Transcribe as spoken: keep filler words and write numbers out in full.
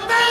the best.